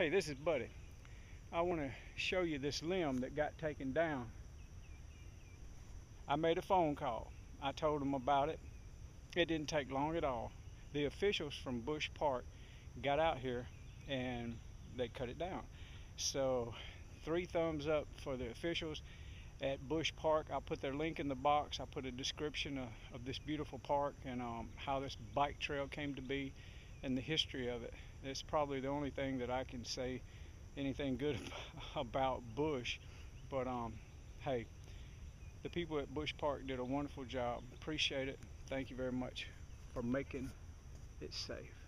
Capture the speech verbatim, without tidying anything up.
Hey, this is Buddy. I want to show you this limb that got taken down. I made a phone call. I told them about it. It didn't take long at all. The officials from Bush Park got out here and they cut it down. So three thumbs up for the officials at Bush Park. I'll put their link in the box. I put a description of, of this beautiful park and um, how this bike trail came to be and the history of it. It's probably the only thing that I can say anything good about Bush, but um, hey, the people at Bush Park did a wonderful job. Appreciate it. Thank you very much for making it safe.